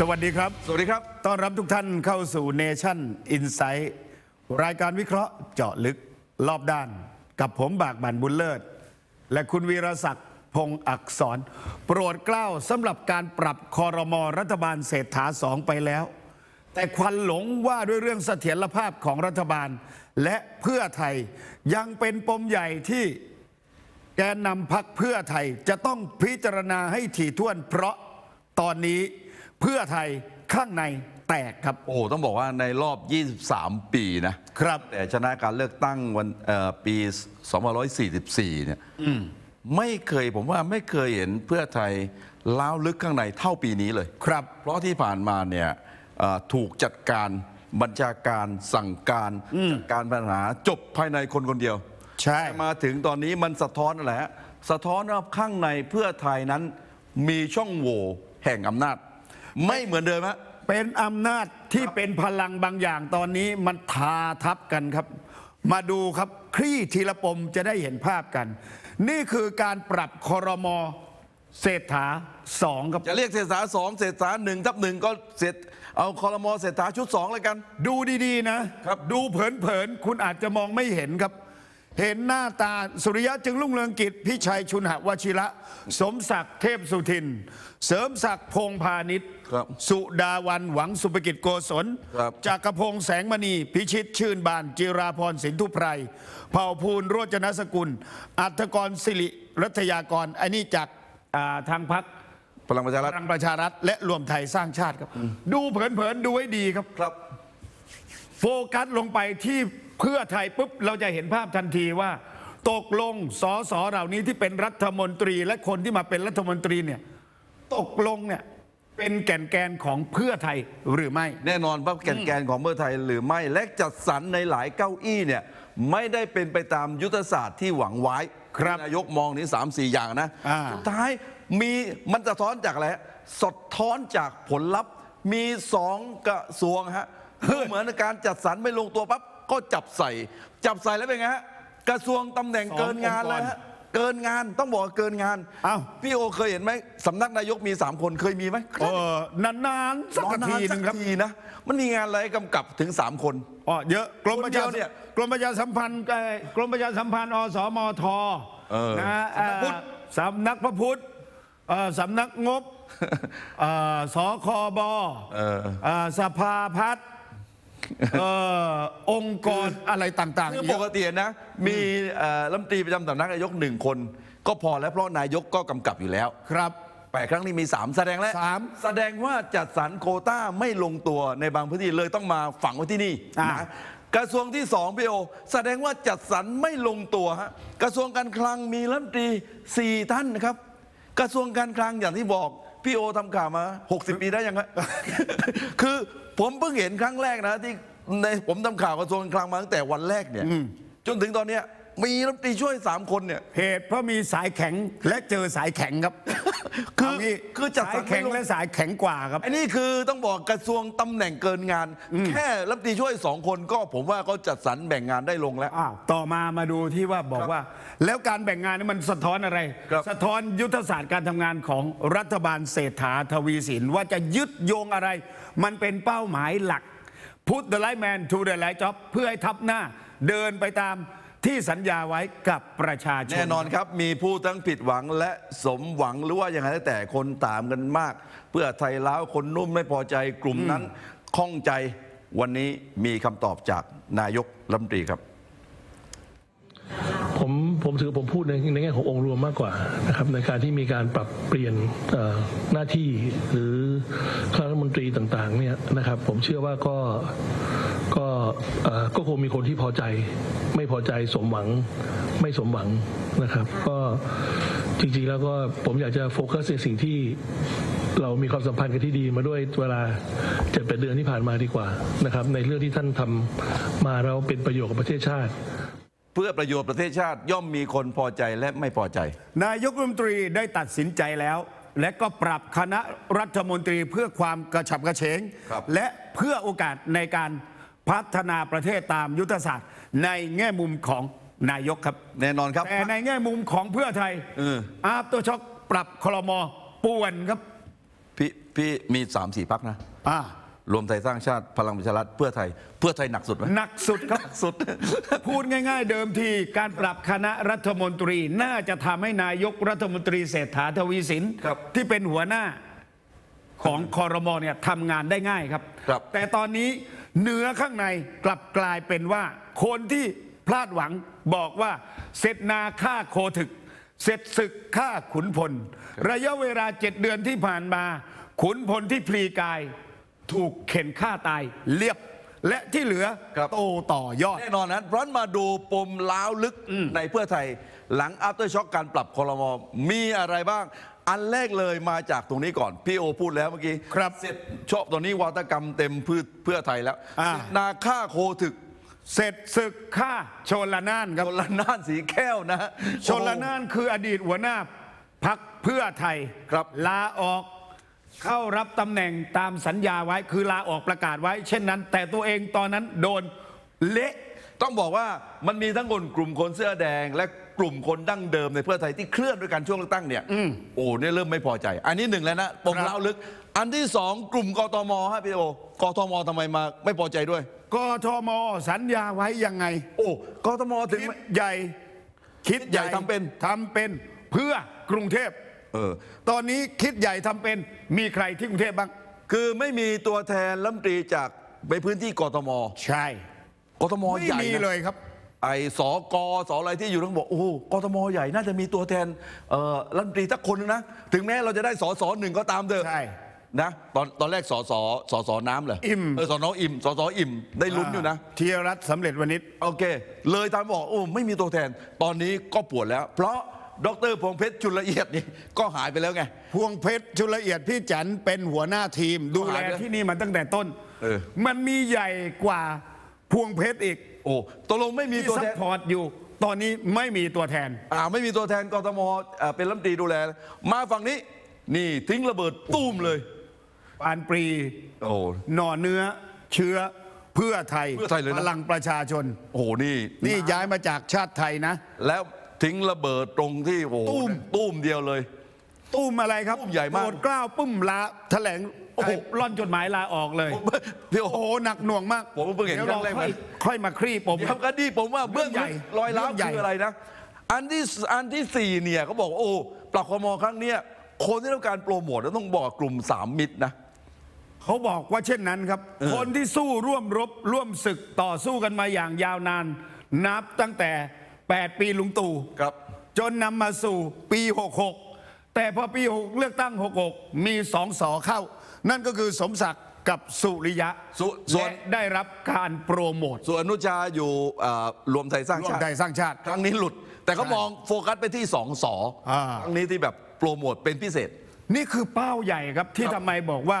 สวัสดีครับสวัสดีครับต้อนรับทุกท่านเข้าสู่เนชั่นอินไซต์รายการวิเคราะห์เจาะลึกรอบด้านกับผมบากบั่นบุญเลิศและคุณวีรศักดิ์พงศ์อักษรโปรดเกล้าสำหรับการปรับครม.รัฐบาลเศรษฐา2ไปแล้วแต่ควันหลงว่าด้วยเรื่องเสถียรภาพของรัฐบาลและเพื่อไทยยังเป็นปมใหญ่ที่แกนนำพรรคเพื่อไทยจะต้องพิจารณาให้ถี่ถ้วนเพราะตอนนี้เพื่อไทยข้างในแตกครับโอ้ต้องบอกว่าในรอบ23ปีนะครับแต่ชนะการเลือกตั้งวันปี2544เนี่ยไม่เคยผมว่าไม่เคยเห็นเพื่อไทยล้าวลึกข้างในเท่าปีนี้เลยครับเพราะที่ผ่านมาเนี่ยถูกจัดการบัญชาการสั่งการจัดการปัญหาจบภายในคนคนเดียวใช่มาถึงตอนนี้มันสะท้อนอะไรฮะสะท้อนว่าข้างในเพื่อไทยนั้นมีช่องโหว่แห่งอำนาจไม่เหมือนเดิมฮะเป็นอำนาจที่เป็นพลังบางอย่างตอนนี้มันทาทับกันครับมาดูครับคลี่ทีละปมจะได้เห็นภาพกันนี่คือการปรับครม.เศรษฐา2ครับจะเรียกเศรษฐา2เศรษฐา1/1ก็เสร็จเอาครม.เศรษฐาชุด2เลยกันดูดีๆนะครับดูเผินๆคุณอาจจะมองไม่เห็นครับเห็นหน้าตาสุริยะจึงรุ่งเรืองกิจพิชัยชุนหวชิระสมศักดิ์เทพสุทินเสริมศักดิ์พงษ์พาณิชย์สุดาวันหวังสุภกิจโกศลจักรพงษ์แสงมณีพิชิตชื่นบานจิราพรสินธุไพรเผ่าภูลโรจนสกุลอัฐกรศิริรัตยากรอันนี้จากทางพรรคพลังประชารัฐและรวมไทยสร้างชาติครับดูเผินๆดูให้ดีครับโฟกัสลงไปที่เพื่อไทยปุ๊บเราจะเห็นภาพทันทีว่าตกลงส.ส.เหล่านี้ที่เป็นรัฐมนตรีและคนที่มาเป็นรัฐมนตรีเนี่ยตกลงเนี่ยเป็นแก่นของเพื่อไทยหรือไม่แน่นอนว่าแก่นของเพื่อไทยหรือไม่และจัดสรรในหลายเก้าอี้เนี่ยไม่ได้เป็นไปตามยุทธศาสตร์ที่หวังไว้นายกมองนี้ 3-4 อย่างนะสุดท้ายมีมันสะท้อนจากอะไรสะท้อนจากผลลัพธ์มี2กระทรวงฮะเหมือนการจัดสรรไม่ลงตัวปั๊บก็จับใส่แล้วเป็นไงฮะกระทรวงตำแหน่งเกินงานแล้วฮะเกินงานต้องบอกเกินงานอ้าวพี่โอเคยเห็นไหมสำนักนายกมี3คนเคยมีไหมนานสักทีนึงครับนะมันมีงานอะไรกำกับถึง3คนอ๋อเยอะกรมประชาสัมพันธ์อสมทนะฮะสำนักพระพุทธสำนักงบสคบสภาพัฒน์องค์กรอะไรต่างๆคือปกตินะมีรัฐมนตรีประจำสำนักนายก1 คนก็พอแล้วเพราะนายกก็กำกับอยู่แล้วครับ8ครั้งนี้มี3แสดงว่าจัดสรรโควต้าไม่ลงตัวในบางพื้นที่เลยต้องมาฝังไว้ที่นี่นะกระทรวงที่2พี่โอแสดงว่าจัดสรรไม่ลงตัวฮะกระทรวงการคลังมีรัฐมนตรี4 ท่านนะครับกระทรวงการคลังอย่างที่บอกพี่โอทำข่าวมา60 ปีได้ยังไงคือผมเพิ่งเห็นครั้งแรกนะที่ในผมทำข่าวกระทรวงการคลังมาตั้งแต่วันแรกเนี่ยจนถึงตอนนี้มีรัฐมนตรีช่วย3 คนเนี่ยเหตุเพราะมีสายแข็งและเจอสายแข็งครับคือจัดสายแข็งและสายแข็งกว่าครับอันนี้คือต้องบอกกระทรวงตำแหน่งเกินงานแค่รัฐมนตรีช่วย2 คนก็ผมว่าก็จัดสรรแบ่งงานได้ลงแล้วต่อมาดูที่ว่าบอกว่าแล้วการแบ่งงานนี่มันสะท้อนอะไรสะท้อนยุทธศาสตร์การทำงานของรัฐบาลเศรษฐาทวีสินว่าจะยึดโยงอะไรมันเป็นเป้าหมายหลัก Put the right man to the right job เพื่อให้ทัพหน้าเดินไปตามที่สัญญาไว้กับประชาชนแน่นอนครับมีผู้ทั้งผิดหวังและสมหวังหรือว่าอย่างไรแต่คนตามกันมากเพื่อไทยแล้วคนนุ่มไม่พอใจกลุ่มนั้นข้องใจวันนี้มีคำตอบจากนายกรัฐมนตรีครับผมถือผมพูดในแง่ขององค์รวมมากกว่านะครับในการที่มีการปรับเปลี่ยนหน้าที่หรือคณะรัฐมนตรีต่างๆเนี่ยนะครับผมเชื่อว่าก็คงมีคนที่พอใจไม่พอใจสมหวังไม่สมหวังนะครับก็จริงๆแล้วก็ผมอยากจะโฟกัสในสิ่งที่เรามีความสัมพันธ์กันที่ดีมาด้วยเวลา7-8 เดือนที่ผ่านมาดีกว่านะครับในเรื่องที่ท่านทำมาเราเป็นประโยชน์กับประเทศชาติเพื่อประโยชน์ประเทศชาติย่อมมีคนพอใจและไม่พอใจนายกรัฐมนตรีได้ตัดสินใจแล้วและก็ปรับคณะรัฐมนตรีเพื่อความกระฉับกระเฉงและเพื่อโอกาสในการพัฒนาประเทศตามยุทธศาสตร์ในแง่มุมของนายกครับแน่นอนครับแต่ในแง่มุมของเพื่อไทยอัพตัวช็อคปรับครม.ป่วนครับ พี่มี 3-4 พรรคนะรวมไทยสร้างชาติพลังประชารัฐเพื่อไทยหนักสุดไหมหนักสุดครับสุดพูดง่ายๆเดิมทีการปรับคณะรัฐมนตรีน่าจะทำให้นายกรัฐมนตรีเศรษฐาทวีสินที่เป็นหัวหน้าของครม.เนี่ยทำงานได้ง่ายครับแต่ตอนนี้เนื้อข้างในกลับกลายเป็นว่าคนที่พลาดหวังบอกว่าเสร็จนาฆ่าโคถึกเสร็จศึกฆ่าขุนพลระยะเวลา7 เดือนที่ผ่านมาขุนพลที่พลีกายถูกเข็นฆ่าตายเรียบและที่เหลือโตต่อยอดแน่นอนนั้นร้อนมาดูปมล้าวลึกในเพื่อไทยหลังอัพเตอร์ช็อคการปรับครม.มีอะไรบ้างอันแรกเลยมาจากตรงนี้ก่อนพี่โอพูดแล้วเมื่อกี้ครับเสร็จชอบตอนนี้วาทกรรมเต็มเพื่อไทยแล้วนาฆ่าโคถึกเสร็จศึกฆ่าชลน่านครับชลน่านสีแก้วนะชลน่านคืออดีตหัวหน้าพรรคเพื่อไทยครับลาออกเข้ารับตำแหน่งตามสัญญาไว้คือลาออกประกาศไว้เช่นนั้นแต่ตัวเองตอนนั้นโดนเละต้องบอกว่ามันมีทั้งกลุ่มคนเสื้อแดงและกลุ่มคนดั้งเดิมในเพื่อไทยที่เคลื่อนด้วยกันช่วงเลือกตั้งเนี่ยโอ้เนี่ยเริ่มไม่พอใจอันนี้หนึ่งแล้วนะปมเล่าลึกอันที่2กลุ่มกทม.ฮะพี่โอกทม.ทำไมมาไม่พอใจด้วยกทม.สัญญาไว้ยังไงโอ้กทม.ถึงใหญ่คิดใหญ่ทำเป็นเพื่อกรุงเทพตอนนี้คิดใหญ่ทำเป็นมีใครที่กรุงเทพบ้างคือไม่มีตัวแทนรัฐมนตรีจากในพื้นที่กทม.ใช่กทม.ใหญ่ไม่มีเลยครับไอ้สกสอะไรที่อยู่ทั้งหมดโอ้กทม.ใหญ่น่าจะมีตัวแทนรัฐมนตรีสักคนนะถึงแม้เราจะได้สสหนึ่งก็ตามเถอะใช่นะตอนแรกสสน้ำเหรออิ่มสสอิ่มสอิ่มได้ลุ้นอยู่นะธีรรัตน์สำเร็จวณิชโอเคเลยตามบอกโอ้ไม่มีตัวแทนตอนนี้ก็ปวดแล้วเพราะดร.พวงเพชรชุลละเอียดนี่ก็หายไปแล้วไงพวงเพชรชุลละเอียดพี่จันเป็นหัวหน้าทีมดูแลที่นี่มันตั้งแต่ต้นมันมีใหญ่กว่าพวงเพชรอีกโอ้ตกลงไม่มีตัวแทนพอร์ตอยู่ตอนนี้ไม่มีตัวแทนไม่มีตัวแทนกทม.เป็นรัฐมนตรีดูแลมาฝั่งนี้นี่ทิ้งระเบิดตุ้มเลยปานปรีโอ้หน่อเนื้อเชื้อเพื่อไทยพลังประชาชนโอ้นี่ย้ายมาจากชาติไทยนะแล้วทิ้งระเบิดตรงที่โอ้ตุ้มเดียวเลยตุ้มอะไรครับตุ้มใหญ่มากโกรธกล้าวปุ้มลาแถลงโอ้โหล่อนจดหมายลาออกเลยพี่โอ้โหหนักหน่วงมากผมเพิ่งเห็นครั้งแรกค่อยมาคลี่ผมทำคดีผมว่าเบื้องใหญ่รอยร้าวคืออะไรนะอันที่ 4เนี่ยเขาบอกโอ้ปรับคมครั้งเนี้ยคนที่ต้องการโปรโมทต้องบอกกลุ่ม3มิตรนะเขาบอกว่าเช่นนั้นครับคนที่สู้ร่วมรบร่วมศึกต่อสู้กันมาอย่างยาวนานนับตั้งแต่8 ปีลุงตู่จนนำมาสู่ปี66แต่พอปี6เลือกตั้ง66มี2 ส.เข้านั่นก็คือสมศักดิ์กับสุริยะและได้รับการโปรโมทส่วนอนุชาอยู่รวมไทยสร้างชาติครั้งนี้หลุดแต่เขามองโฟกัสไปที่2 ส.ครั้งนี้ที่แบบโปรโมทเป็นพิเศษนี่คือเป้าใหญ่ครับที่ทำไมบอกว่า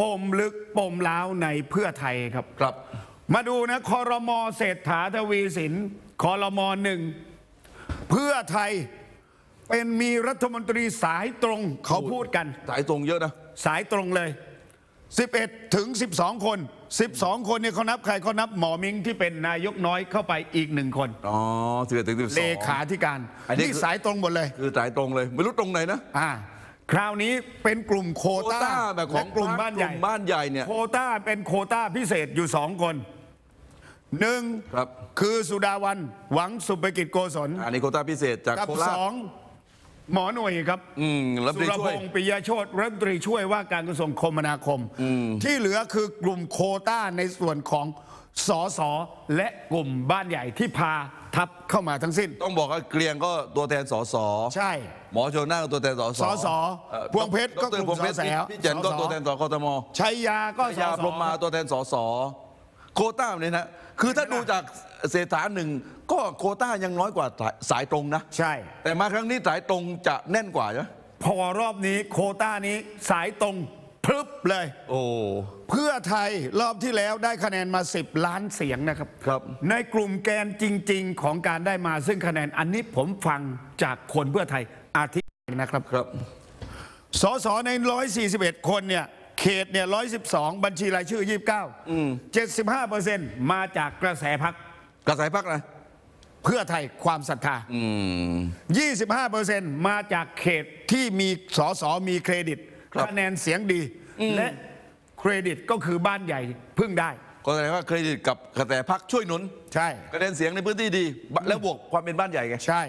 ปมลึกปมล้าวในเพื่อไทยครับมาดูนะครม.เศรษฐาทวีสินครม.1เพื่อไทยเป็นมีรัฐมนตรีสายตรงเขาพูดกันสายตรงเยอะนะสายตรงเลย11 ถึง 12คน12คนเนี่ยเขานับใครเขานับหมอมิงที่เป็นนายกน้อยเข้าไปอีก1คนอ๋อ11 ถึง 12เลขาธิการนี่สายตรงหมดเลยคือสายตรงเลยไม่รู้ตรงไหนนะคราวนี้เป็นกลุ่มโคต้าแบบของกลุ่มบ้านใหญ่เนี่ยโคต้าเป็นโคต้าพิเศษอยู่2คน1คือสุดาวันหวังสุภกิจโกศลอันนี้โคต้าพิเศษจากโคราช2หมอหน่วยครับสุรพงษ์ปิยะโชติรัฐมนตรีช่วยว่าการกระทรวงคมนาคมที่เหลือคือกลุ่มโคต้าในส่วนของสสและกลุ่มบ้านใหญ่ที่พาทับเข้ามาทั้งสิ้นต้องบอกว่าเกรียงก็ตัวแทนสสใช่หมอชนน่าก็ตัวแทนสสพวงเพชรก็ตัวแทนสสพี่เจนก็ตัวแทนสกทมชัยยาก็สสพรหมาตัวแทนสสโคต้าเนี่ยนะคือถ้าดูจากเศรษฐา1ก็โคต้ายังน้อยกว่าสายตรงนะใช่แต่มาครั้งนี้สายตรงจะแน่นกว่าใช่ไหมพอรอบนี้โคต้านี้สายตรงพรึบเลยโอ้เพื่อไทยรอบที่แล้วได้คะแนนมา10 ล้านเสียงนะครับในกลุ่มแกนจริงๆของการได้มาซึ่งคะแนนอันนี้ผมฟังจากคนเพื่อไทยอาทิตย์นะครับสสใน141คนเนี่ยเขตเนี่ย112บัญชีรายชื่อ29 75% มาจากกระแสพรรคอะไรเพื่อไทยความศรัทธา 25% มาจากเขตที่มีสสมีเครดิต คะแนนเสียงดีและเครดิตก็คือบ้านใหญ่พึ่งได้ก็แสดงว่าเครดิตกับกระแสพรรคช่วยหนุนใช่คะแนนเสียงในพื้นที่ดีแล้วบวกความเป็นบ้านใหญ่ไงใช่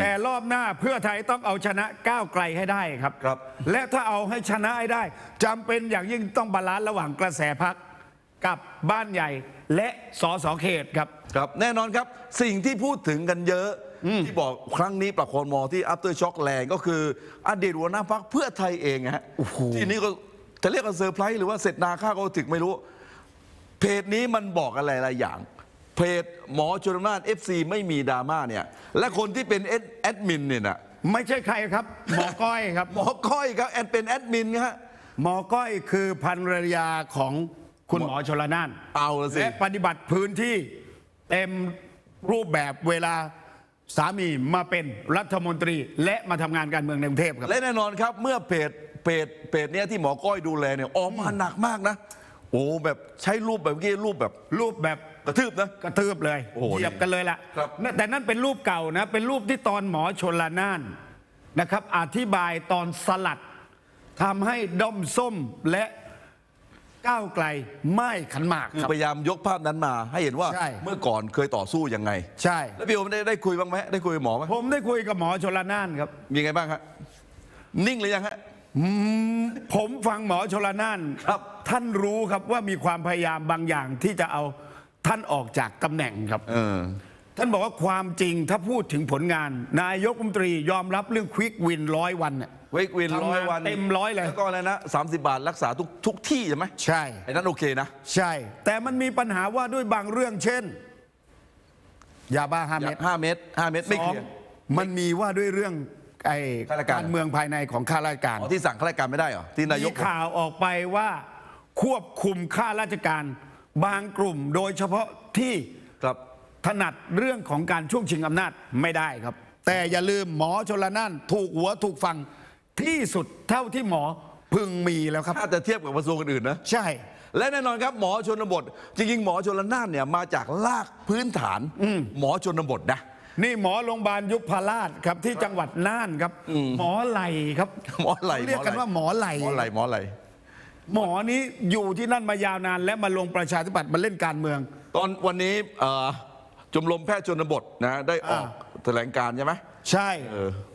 แต่รอบหน้าเพื่อไทยต้องเอาชนะก้าวไกลให้ได้ครับและถ้าเอาให้ชนะให้ได้จำเป็นอย่างยิ่งต้องบาลานซ์ระหว่างกระแสพรรคกับบ้านใหญ่และส.ส.เขตครับครับแน่นอนครับสิ่งที่พูดถึงกันเยอะที่บอกครั้งนี้ปรับคมที่อัพเตอร์ช็อคแรงก็คืออดีตหัวหน้าพรรคเพื่อไทยเองฮะที่นี้ก็จะเรียกว่าเซอร์ไพรส์หรือว่าเสร็จนาข้าก็ถึงไม่รู้เพจนี้มันบอกอะไรหลายอย่างเพจหมอชลน่าน FC ไม่มีดราม่าเนี่ยและคนที่เป็นแอดมินเนี่ยนะไม่ใช่ใครครับหมอก้อยครับหมอก้อยครับแอดเป็นแอดมินฮะหมอก้อยคือภรรยาของคุณหมอชลน่านเอาสิและปฏิบัติพื้นที่เต็มรูปแบบเวลาสามีมาเป็นรัฐมนตรีและมาทำงานการเมืองในกรุงเทพครับและแน่นอนครับเมื่อเพจเนี้ยที่หมอก้อยดูแลเนี่ยออกมาหนักมากนะโอ้แบบใช้รูปแบบเกี้ยรูปแบบกระทืบนะกระทืบเลยเหยียบกันเลยล่ะแต่นั่นเป็นรูปเก่านะเป็นรูปที่ตอนหมอชลน่านนะครับอธิบายตอนสลัดทำให้ด้อมส้มและก้าวไกลไม่ขันหมากคือพยายามยกภาพนั้นมาให้เห็นว่าเมื่อก่อนเคยต่อสู้ยังไงใช่แล้วพี่ผมได้คุยบ้างไหมได้คุยกับหมอไหมผมได้คุยกับหมอชลน่านครับยังไงบ้างครับนิ่งหรือยังฮะผมฟังหมอชลน่านครับท่านรู้ครับว่ามีความพยายามบางอย่างที่จะเอาท่านออกจากตำแหน่งครับท่านบอกว่าความจริงถ้าพูดถึงผลงานนายกรัฐมนตรียอมรับเรื่องควิกวิน100 วันเนี่ยควิกวิน100 วันเต็ม100เลยก็อะไรนะ30 บาทรักษาทุกที่ใช่ไหมใช่ไอ้นั้นโอเคนะใช่แต่มันมีปัญหาว่าด้วยบางเรื่องเช่นยาบ้า5 เม็ดไม่เคลียร์มันมีว่าด้วยเรื่องไอ้การเมืองภายในของข้าราชการที่สั่งข้าราชการไม่ได้หรอที่นายกข่าวออกไปว่าควบคุมข้าราชการบางกลุ่มโดยเฉพาะที่ถนัดเรื่องของการช่วงชิงอำนาจไม่ได้ครับแต่อย่าลืมหมอชลน่านถูกหัวถูกฟังที่สุดเท่าที่หมอพึงมีแล้วครับถ้าจะเทียบกับกระทรวงอื่นนะใช่และแน่นอนครับหมอชนบทจริงๆหมอชลน่านเนี่ยมาจากลากพื้นฐานหมอชนบทนะนี่หมอโรงพยาบาลยุพราชครับที่จังหวัดน่านครับหมอไหลครับหมอไหลเรียกกันว่าหมอไหลหมอนี้อยู่ที่นั่นมายาวนานและมาลงประชาธิปัตย์มาเล่นการเมืองตอนวันนี้ชมรมแพทย์ชนบทนะได้ออกแถลงการใช่ไหมใช่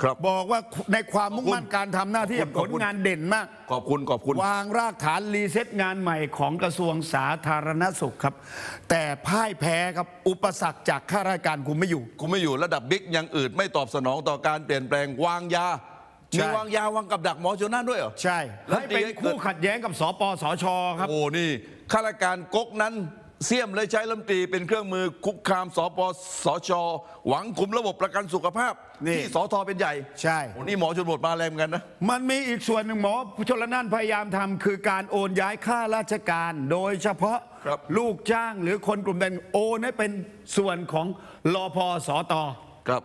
ครับบอกว่าในความมุ่งมั่นการทำหน้าที่ผลงานเด่นมากขอบคุณวางรากฐานรีเซ็ตงานใหม่ของกระทรวงสาธารณสุขครับแต่พ่ายแพ้ครับอุปสรรคจากข้าราชการคุมไม่อยู่ระดับบิ๊กยังอืดไม่ตอบสนองต่อการเปลี่ยนแปลงวางยามีวางกับดักหมอชลน่านด้วยเหรอใช่แล้วเป็นคู่ขัดแย้งกับสปสช.ครับโอ้นี่ข้าราชการก๊กนั้นเสี่ยมเลยใช้รัฐมนตรีเป็นเครื่องมือคุกคามสปสช.หวังคุมระบบประกันสุขภาพที่สท.เป็นใหญ่ใช่นี่หมอชนบทมาแรงกันนะมันมีอีกส่วนหนึ่งหมอชลน่านพยายามทำคือการโอนย้ายข้าราชการโดยเฉพาะลูกจ้างหรือคนกลุ่มใดโอนให้เป็นส่วนของรพ.สต.ครับ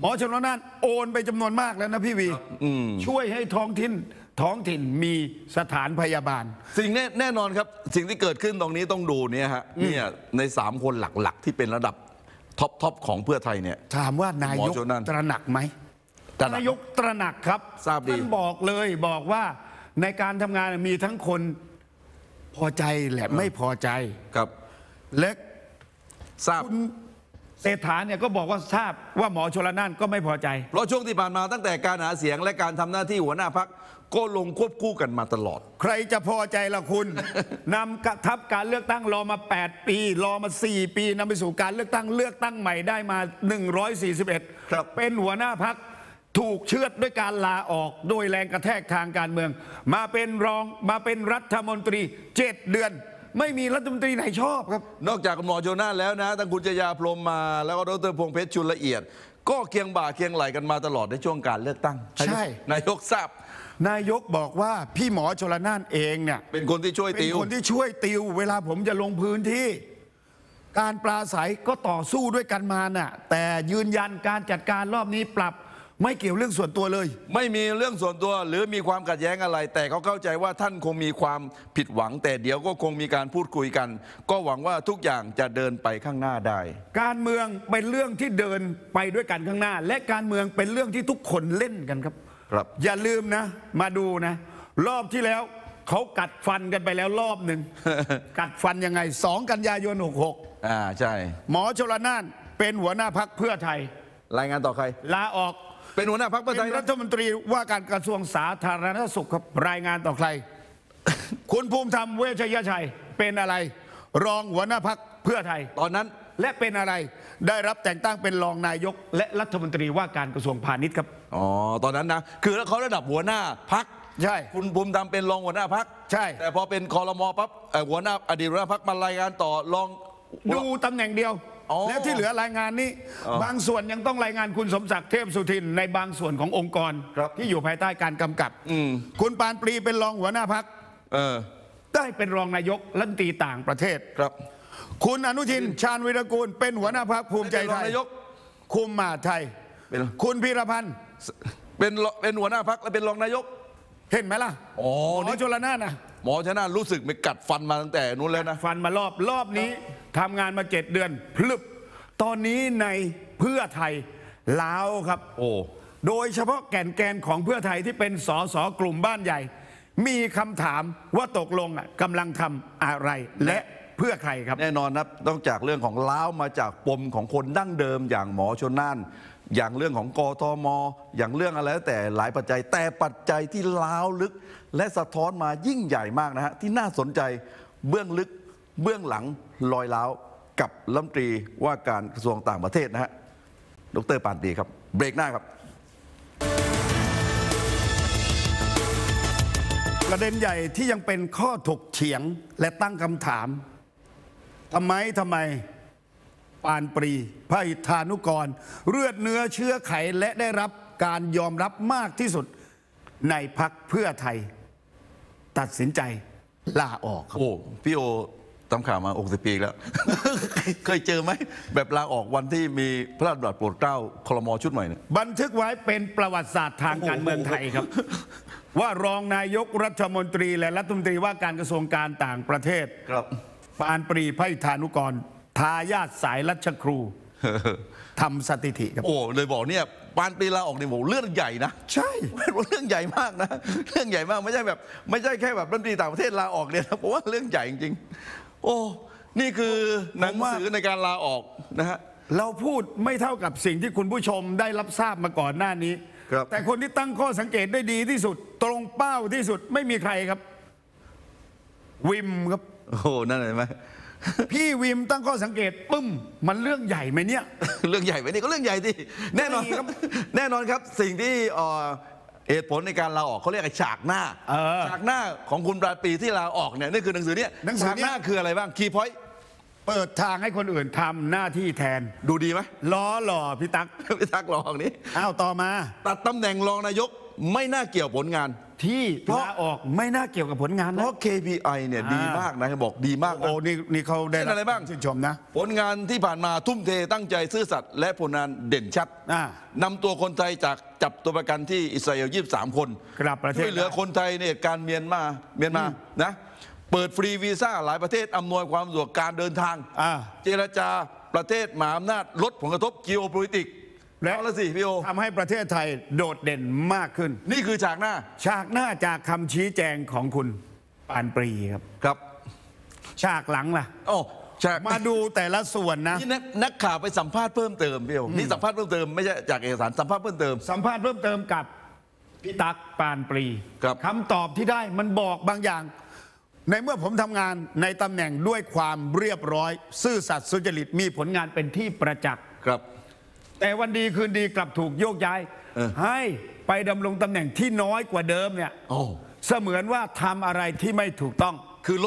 หมอชลน่านโอนไปจำนวนมากแล้วนะพี่วีช่วยให้ท้องถิ่นมีสถานพยาบาลสิ่งนี้แน่นอนครับสิ่งที่เกิดขึ้นตรงนี้ต้องดูเนี่ยฮะเนี่ยใน3คนหลักๆที่เป็นระดับท็อปของเพื่อไทยเนี่ยถามว่านายกตระหนักไหมนายกตระหนักครับทราบดีท่านบอกว่าในการทำงานมีทั้งคนพอใจและไม่พอใจครับและทราบเศรษฐาเนี่ยก็บอกว่าทราบว่าหมอชลน่านก็ไม่พอใจเพราะช่วงที่ผ่านมาตั้งแต่การหาเสียงและการทำหน้าที่หัวหน้าพรรคก็ลงควบคู่กันมาตลอดใครจะพอใจล่ะคุณ นำกระทับการเลือกตั้งรอมา8ปีรอมา4ปีนำไปสู่การเลือกตั้งใหม่ได้มา141ครับเป็นหัวหน้าพรรคถูกเชือดด้วยการลาออกโดยแรงกระแทกทางการเมืองมาเป็นรัฐมนตรี7 เดือนไม่มีรัฐมนตรีไหนชอบครับนอกจากหมอชลน่านแล้วนะทั้งคุณชยาพรหมมาแล้วก็ดร.พงษ์เพชรชุนละเอียดก็เคียงบ่าเคียงไหลกันมาตลอดในช่วงการเลือกตั้งใช่นายกทราบนายกบอกว่าพี่หมอชลน่านเองเนี่ยเป็นคนที่ช่วยติวเวลาผมจะลงพื้นที่การปราศัยก็ต่อสู้ด้วยกันมาน่ะแต่ยืนยันการจัดการรอบนี้ปรับไม่เกี่ยวเรื่องส่วนตัวเลยไม่มีเรื่องส่วนตัวหรือมีความขัดแย้งอะไรแต่เขาเข้าใจว่าท่านคงมีความผิดหวังแต่เดี๋ยวก็คงมีการพูดคุยกันก็หวังว่าทุกอย่างจะเดินไปข้างหน้าได้การเมืองเป็นเรื่องที่เดินไปด้วยกันข้างหน้าและการเมืองเป็นเรื่องที่ทุกคนเล่นกันครับอย่าลืมนะมาดูนะ รอบที่แล้วเขากัดฟันกันไปแล้วรอบหนึ่ง กัดฟันยังไง2 กันยายน 66ใช่หมอชลน่านเป็นหัวหน้าพรรคเพื่อไทยรายงานต่อใครลาออกเป็นหัวหน้าพรรคเพื่อไทยรัฐมนตรีว่าการกระทรวงสาธารณสุขครับรายงานต่อใคร คุณภูมิธรรมเวชยชัยเป็นอะไรรองหัวหน้าพรรคเพื่อไทยตอนนั้นและเป็นอะไรได้รับแต่งตั้งเป็นรองนายกและรัฐมนตรีว่าการกระทรวงพาณิชย์ครับอ๋อตอนนั้นนะคือแล้วเขาระดับหัวหน้าพรรคใช่คุณภูมิธรรมเป็นรองหัวหน้าพรรคใช่แต่พอเป็นครม.ปั๊บหัวหน้าอดีตหัวหน้าพรรคมารายงานต่อรองดูตำแหน่งเดียวและที่เหลือรายงานนี้บางส่วนยังต้องรายงานคุณสมศักดิ์เทพสุทินในบางส่วนขององค์กรที่อยู่ภายใต้การกำกับคุณปานปรีเป็นรองหัวหน้าพรรคได้เป็นรองนายกรัฐมนตรีต่างประเทศครับคุณอนุทินชาญวีรกูลเป็นหัวหน้าพรรคภูมิใจไทยคุมมหาไทยคุณพีรพันธ์เป็นหัวหน้าพรรคและเป็นรองนายกเห็นไหมล่ะหมอชลน่านนะหมอชลน่านรู้สึกมันกัดฟันมาตั้งแต่นู้นแล้วนะฟันมารอบนี้ทำงานมา7 เดือนพลึบตอนนี้ในเพื่อไทยล้าวครับโดยเฉพาะแกนของเพื่อไทยที่เป็นสสกลุ่มบ้านใหญ่มีคำถามว่าตกลงกำลังทำอะไรและเพื่อใครครับแน่นอนครับนอกจากเรื่องของล้าวมาจากปมของคนดั้งเดิมอย่างหมอชลน่านอย่างเรื่องของกทม.อย่างเรื่องอะไรแต่หลายปัจจัยแต่ปัจจัยที่ล้าวลึกและสะท้อนมายิ่งใหญ่มากนะฮะที่น่าสนใจเบื้องลึกเบื้องหลังลอยล้าวกับรัฐมนตรีว่าการกระทรวงต่างประเทศนะฮะดร.ปานปรีครับเบรกหน้าครับประเด็นใหญ่ที่ยังเป็นข้อถกเถียงและตั้งคำถามทำไมปานปรีพหิทธานุกรเลือดเนื้อเชื้อไขและได้รับการยอมรับมากที่สุดในพรรคเพื่อไทยตัดสินใจลาออกครับพี่โอตามข่าวมา60 ปีแล้ว เคยเจอไหมแบบลาออกวันที่มีพระราชบัญญัติโปรดเกล้าครม.ชุดใหม่เนี่ยบันทึกไว้เป็นประวัติศาสตร์ทางการเมืองไทยครับ ว่ารองนายกรัฐมนตรีและรัฐมนตรีว่าการกระทรวงการต่างประเทศครับปานปรีพหิทธานุกรทายาทสายรัชครูทำสถิติครับเลยบอกเนี่ยปานปรีลาออกในหมู่เรื่องใหญ่นะใช่เรื่องใหญ่มากนะเรื่องใหญ่มากไม่ใช่แค่แบบรัฐมนตรีต่างประเทศลาออกเนี่ยนะเพราะว่าเรื่องใหญ่จริงๆนี่คือหนังสือในการลาออกนะฮะเราพูดไม่เท่ากับสิ่งที่คุณผู้ชมได้รับทราบมาก่อนหน้านี้แต่คนที่ตั้งข้อสังเกตได้ดีที่สุดตรงเป้าที่สุดไม่มีใครครับวิมครับนั่นเห็นไหมพี่วิมตั้งข้อสังเกตมันเรื่องใหญ่ไหมเนี่ยเรื่องใหญ่ไหมนี่ก็เรื่องใหญ่ดิแน่นอนครับแน่นอนครับสิ่งที่เหตุผลในการลาออกเขาเรียกฉากหน้าของคุณปานปรีที่ลาออกเนี่ยนี่คือหนังสือเนี่ยฉากหน้าคืออะไรบ้างคีย์พอยต์เปิดทางให้คนอื่นทำหน้าที่แทนดูดีไหมล้อหล่อพี่ตั๊กหล่อของนี้ต่อมาตัดตำแหน่งรองนายกไม่น่าเกี่ยวผลงานที่ลาออกไม่น่าเกี่ยวกับผลงานนะเพราะ KPI เนี่ยดีมากนะบอกดีมากนี่เขาได้อะไรบ้างชื่นชมนะผลงานที่ผ่านมาทุ่มเทตั้งใจซื่อสัตย์และผลงานเด่นชัดนำตัวคนไทยจากจับตัวประกันที่อิสราเอล23 คนช่วยเหลือคนไทยในการเมียนมานะเปิดฟรีวีซ่าหลายประเทศอำนวยความสะดวกการเดินทางเจรจาประเทศมหาอำนาจลดผลกระทบ geopoliticsแล้วละสิพี่โอทำให้ประเทศไทยโดดเด่นมากขึ้นนี่คือฉากหน้าจากคำชี้แจงของคุณปานปรีครับฉากหลังล่ะมาดูแต่ละส่วนนะนักข่าวไปสัมภาษณ์เพิ่มเติมพี่โอนี่สัมภาษณ์เพิ่มเติมไม่ใช่จากเอกสารสัมภาษณ์เพิ่มเติมกับพี่ตั๊กปานปรีคำตอบที่ได้มันบอกบางอย่างในเมื่อผมทำงานในตำแหน่งด้วยความเรียบร้อยซื่อสัตย์สุจริตมีผลงานเป็นที่ประจักษ์แต่วันดีคืนดีกลับถูกโยกย้ายให้ไปดำรงตำแหน่งที่น้อยกว่าเดิมเนี่ยเสมือนว่าทำอะไรที่ไม่ถูกต้องคือโด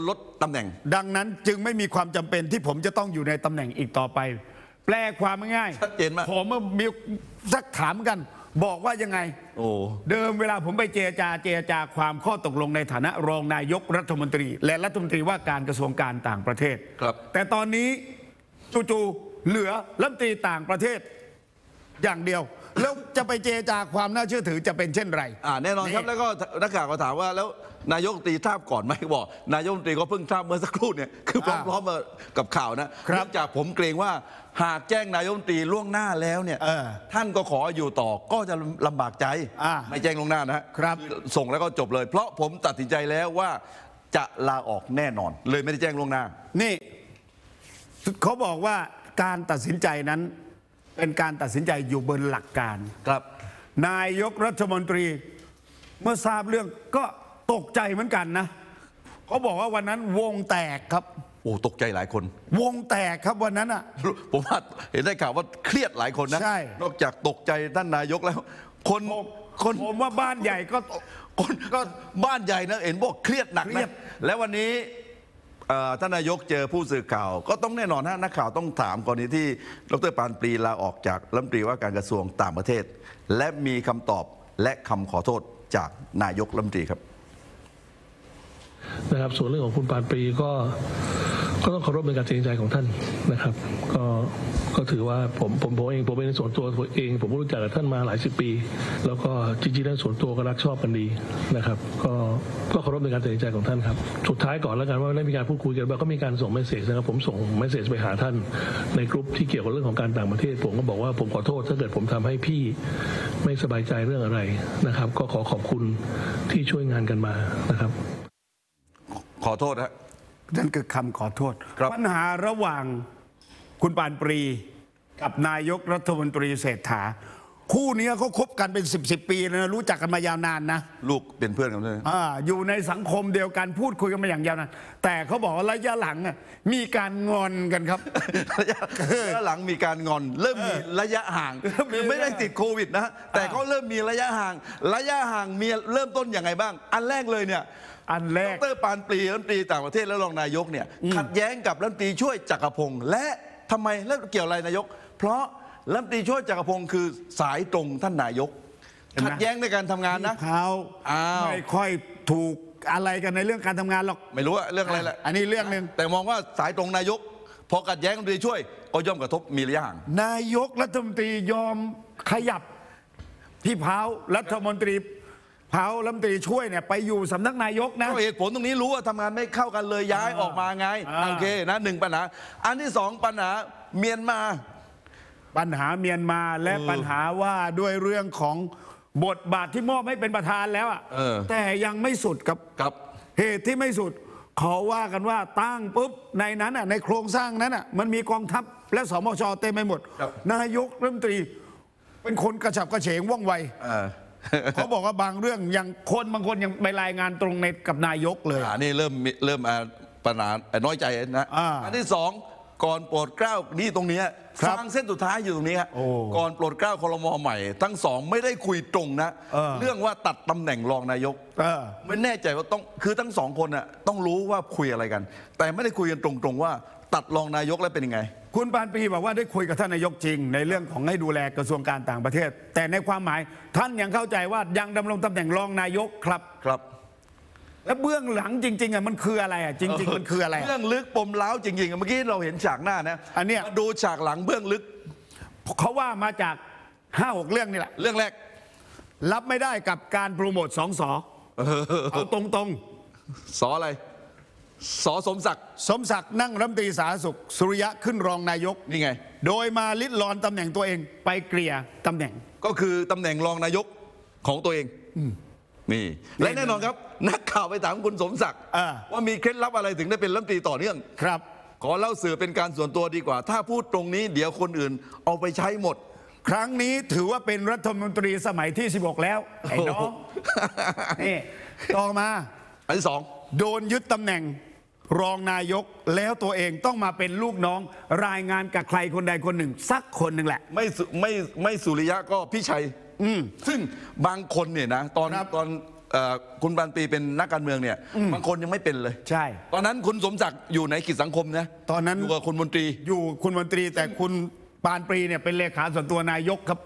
นลดตำแหน่งดังนั้นจึงไม่มีความจำเป็นที่ผมจะต้องอยู่ในตำแหน่งอีกต่อไปแปลความง่ายชัดเจนมากผมมีสักถามกันบอกว่ายังไงเดิมเวลาผมไปเจรจาความข้อตกลงในฐานะรองนายกรัฐมนตรีและรัฐมนตรีว่าการกระทรวงการต่างประเทศแต่ตอนนี้จู่ๆเหลือรัฐมนตรีต่างประเทศอย่างเดียว แล้วจะไปเจรจาความน่าเชื่อถือจะเป็นเช่นไรแน่นอนครับแล้วก็นักข่าวก็ถามว่าแล้วนายกตีทราบก่อนไหมบอกนายกตีก็เพิ่งทราบเมื่อสักครู่เนี่ยคือพร้อมๆกับข่าวนะเนื่องจากผมเกรงว่าหากแจ้งนายกตีล่วงหน้าแล้วเนี่ยท่านก็ขออยู่ต่อก็จะลำบากใจไม่แจ้งล่วงหน้านะครับส่งแล้วก็จบเลยเพราะผมตัดสินใจแล้วว่าจะลาออกแน่นอนเลยไม่ได้แจ้งล่วงหน้านี่เขาบอกว่าการตัดสินใจนั้นเป็นการตัดสินใจอยู่บนหลักการครับนายกรัฐมนตรีเมื่อทราบเรื่องก็ตกใจเหมือนกันนะเขาบอกว่าวันนั้นวงแตกครับโอ้ตกใจหลายคนวงแตกครับวันนั้นอ่ะผมว่าเห็นได้ข่าวว่าเครียดหลายคนนะใช่นอกจากตกใจท่านนายกแล้วคนผมว่าบ้านใหญ่ก็คนก็บ้านใหญ่นะเห็นบอกเครียดหนักนะแล้ววันนี้ท่านนายกเจอผู้สื่อข่าวก็ต้องแน่นอนฮะนักข่าวต้องถามกรณีที่ดร.ปานปรีลาออกจากรัฐมนตรีว่าการกระทรวงต่างประเทศและมีคำตอบและคำขอโทษจากนายกรัฐมนตรีครับนะครับส่วนเรื่องของคุณปานปรีก็ต้องเคารพในการตัดสินใจของท่านนะครับก็ถือว่าผมเองในส่วนตัวผมเองผมรู้จักกับท่านมาหลายสิบปีแล้วก็จริงๆแล้วส่วนตัวก็รักชอบกันดีนะครับก็เคารพในการตัดสินใจของท่านครับสุดท้ายก่อนแล้วกันว่าได้มีการพูดคุยกันแล้วก็มีการส่งเมสเซจนะครับผมส่งเมสเซจไปหาท่านในกลุ่มที่เกี่ยวกับเรื่องของการต่างประเทศผมก็บอกว่าผมขอโทษถ้าเกิดผมทำให้พี่ไม่สบายใจเรื่องอะไรนะครับก็ขอขอบคุณที่ช่วยงานกันมานะครับขอโทษครับนั่นคือคำขอโทษปัญหาระหว่างคุณปานปรีกับนายกรัฐมนตรีเศรษฐาคู่นี้เขาคบกันเป็น10ปีนะรู้จักกันมายาวนานนะลูกเป็นเพื่อนกันด้วยอยู่ในสังคมเดียวกันพูดคุยกันมาอย่างยาวนานแต่เขาบอกว่าระยะหลังมีการงอนกันครับระยะหลังมีการงอนเริ่มมีระยะห่างไม่ได้ติดโควิดนะแต่เขาเริ่มมีระยะห่างมีเริ่มต้นอย่างไรบ้างอันแรกเลยเนี่ยดร.ปานปรีรัฐมนตรีต่างประเทศและรองนายกเนี่ยขัดแย้งกับรัฐมนตรีช่วยจักรพงศ์และทำไมแล้วเกี่ยวอะไรนายกเพราะรัฐมนตรีช่วยจักรพงศ์คือสายตรงท่านนายกขัดแย้งในการทำงานนะเขาไม่ค่อยถูกอะไรกันในเรื่องการทำงานหรอกไม่รู้ว่าเรื่องอะไรแหละอันนี้เรื่องหนึ่งแต่มองว่าสายตรงนายกพอขัดแย้งรัฐมนตรีช่วยก็ย่อมกระทบมีระยะห่างนายกรัฐมนตรียอมขยับพี่เผารัฐมนตรีเขารัฐมนตรีช่วยเนี่ยไปอยู่สำนักนายกนะเหตุผลตรงนี้รู้ว่าทำงานไม่เข้ากันเลยย้ายออกมาไงโอเคนะหนึ่งปัญหาอันที่สองปัญหาเมียนมาและปัญหาว่าด้วยเรื่องของบทบาทที่มอบให้เป็นประธานแล้วอ่ะแต่ยังไม่สุดกับเหตุที่ไม่สุดขอว่ากันว่าตั้งปุ๊บในนั้นอ่ะในโครงสร้างนั้นอ่ะมันมีกองทัพและสมช.เต็มไปหมดนายกรัฐมนตรีเป็นคนกระฉับกระเฉงว่องไวเขาบอกว่าบางเรื่องยังคนบางคนยังไปรายงานตรงในกับนายกเลยนี่เริ่มปัญหาน้อยใจนะอันที่สองก่อนโปรดเกล้านี่ตรงนี้ฟังเส้นสุดท้ายอยู่ตรงนี้ครับก่อนโปรดเกล้าครม.ใหม่ทั้งสองไม่ได้คุยตรงนะเรื่องว่าตัดตำแหน่งรองนายกไม่แน่ใจว่าต้องคือทั้งสองคนน่ะต้องรู้ว่าคุยอะไรกันแต่ไม่ได้คุยกันตรงๆว่าตัดรองนายกแล้วเป็นยังไงคุณปานปรีบอกว่าได้คุยกับท่านนายกจริงในเรื่องของให้ดูแลกระทรวงการต่างประเทศแต่ในความหมายท่านยังเข้าใจว่ายังดำรงตำแหน่งรองนายกครับและเบื้องหลังจริงๆอ่ะมันคืออะไรอ่ะจริงๆมันคืออะไรเบื้องลึกปมเล้าจริงๆเมื่อกี้เราเห็นฉากหน้านะอันเนี้ยดูฉากหลังเบื้องลึกเขาว่ามาจาก5-6เรื่องนี่แหละเรื่องแรกรับไม่ได้กับการโปรโมทสองสอเอาตรงๆสออะไรส.สมศักดิ์นั่งรัฐมนตรีสาธารณสุขสุริยะขึ้นรองนายกนี่ไงโดยมาลิดรอนตำแหน่งตัวเองไปเกลี่ยตำแหน่งก็คือตำแหน่งรองนายกของตัวเองนี่และแน่นอนครับนักข่าวไปถามคุณสมศักดิ์ว่ามีเคล็ดลับอะไรถึงได้เป็นรัฐมนตรีต่อเนื่องครับขอเล่าสื่อเป็นการส่วนตัวดีกว่าถ้าพูดตรงนี้เดี๋ยวคนอื่นเอาไปใช้หมดครั้งนี้ถือว่าเป็นรัฐมนตรีสมัยที่16แล้วไอ้น้องนี่ต่อมาอันที่สองโดนยึดตำแหน่งรองนายกแล้วตัวเองต้องมาเป็นลูกน้องรายงานกับใครคนใดคนหนึ่งสักคนหนึ่งแหละไม่สุริยะก็พี่ชัยซึ่งบางคนเนี่ยนะตอนคุณปานปรีเป็นนักการเมืองเนี่ยบางคนยังไม่เป็นเลยใช่ตอนนั้นคุณสมศักดิ์อยู่ในกิจสังคมนะตอนนั้นอยู่กับคุณมนตรีแต่คุณปานปรีเนี่ยเป็นเลขาส่วนตัวนายกครับ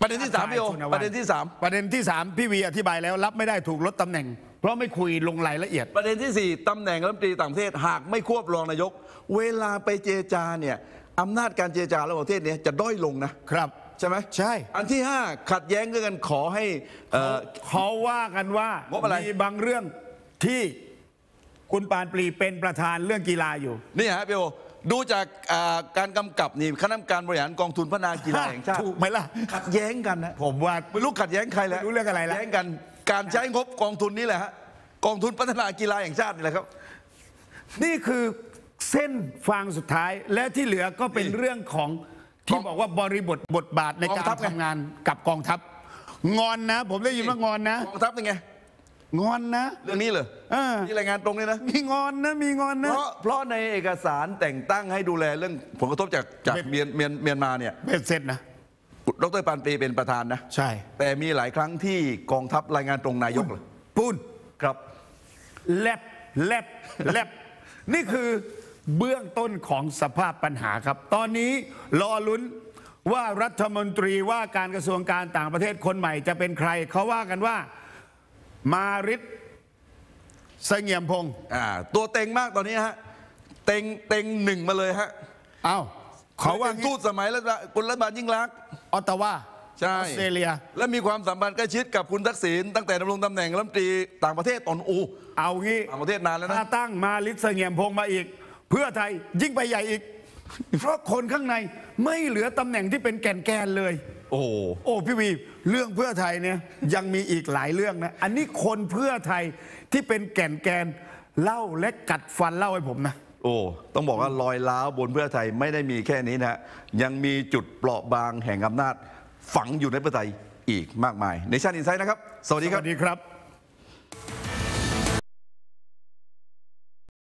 ประเด็นที่3พี่โอประเด็นที่3พี่วีอธิบายแล้วรับไม่ได้ถูกลดตำแหน่งเพราะไม่คุยลงรายละเอียดประเด็นที่4ตำแหน่งรัฐมนตรีต่างประเทศหากไม่ควบรองนายกเวลาไปเจรจาเนี่ยอำนาจการเจรจาระหว่างประเทศเนี่ยจะด้อยลงนะครับ ใช่ไหมใช่อันที่5ขัดแย้งด้วยกันขอให้เขาว่ากันว่ามีบางเรื่องที่คุณปานปรีเป็นประธานเรื่องกีฬาอยู่นี่ฮะพี่โอดูจากการกำกับนี่คณะกรรมการบริหารกองทุนพัฒนากีฬาแห่งชาติถูกไหมล่ะขัดแย้งกันนะผมว่าไม่รู้ขัดแย้งใครแล้วรู้เรื่องอะไรแล้วแย้งกันการใช้งบกองทุนนี่แหละฮะกองทุนพัฒนากีฬาแห่งชาตินี่แหละครับนี่คือเส้นฟางสุดท้ายและที่เหลือก็เป็นเรื่องของที่บอกว่าบริบทบทบาทในการทำงานกับกองทัพงอนนะผมได้ยินว่างอนนะกองทัพเป็นไงงอนนะเรื่องนี้เหรอที่รายงานตรงนี้นะมีงอนนะมีงอนนะเพราะในเอกสารแต่งตั้งให้ดูแลเรื่องผลกระทบจากเมียนมาเนี่ยเป็นเซตนะดร.ปานปรีเป็นประธานนะใช่แต่มีหลายครั้งที่กองทัพรายงานตรงนายกเลยปูนครับแลบนี่คือเบื้องต้นของสภาพปัญหาครับตอนนี้รอลุ้นว่ารัฐมนตรีว่าการกระทรวงการต่างประเทศคนใหม่จะเป็นใครเขาว่ากันว่ามาริดเสงี่ยมพงษ์ตัวเต็งมากตอนนี้ฮะเต็งหนึ่งมาเลยฮะอ้าวเขาว่าทูตสมัยแล้วคุณรัฐบาลยิ่งลักษณ์ออตตาวาใช่ออสเตรเลียและมีความสัมพันธ์ใกล้ชิดกับคุณทักษิณตั้งแต่ดำรงตำแหน่งรัฐมนตรีต่างประเทศตอนเอางี้ต่างประเทศนานแล้วนะตั้งมาริดเสงี่ยมพงษ์มาอีกเพื่อไทยยิ่งไปใหญ่อีกเพราะคนข้างในไม่เหลือตำแหน่งที่เป็นแกนเลยโอ้พี่วีเรื่องเพื่อไทยเนี่ยยังมีอีกหลายเรื่องนะอันนี้คนเพื่อไทยที่เป็นแกนเล่าและกัดฟันเล่าให้ผมนะต้องบอกว่ารอยล้าวบนเพื่อไทยไม่ได้มีแค่นี้นะยังมีจุดเปราะบางแห่งอำนาจฝังอยู่ในเพื่อไทยอีกมากมายในNation Insightนะครับสวัสดีครับ